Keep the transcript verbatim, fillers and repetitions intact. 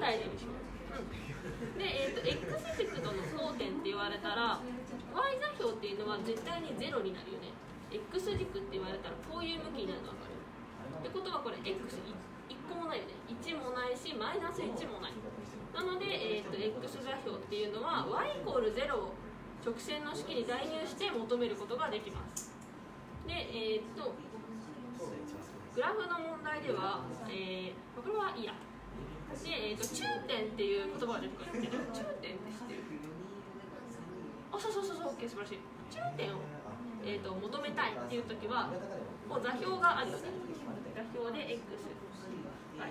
大事にします。うん、で、えーと、x 軸との交点って言われたら y 座標っていうのは絶対にゼロになるよね。 x 軸って言われたらこういう向きになるの分かる。ってことはこれ xいち 個もないよね。いちもないしマイナスいちもない。なので、えーと、x 座標っていうのは y イコールゼロを直線の式に代入して求めることができます。で、えーとグラフの問題では、えー、これはいいや。で、えー、と中点っていう言葉が出てくるんですけど、中点って知ってる？あ、そうそうそうそう、OK、素晴らしい。中点を、えー、と求めたいっていうときは、もう座標があるよね。座標で x。はい。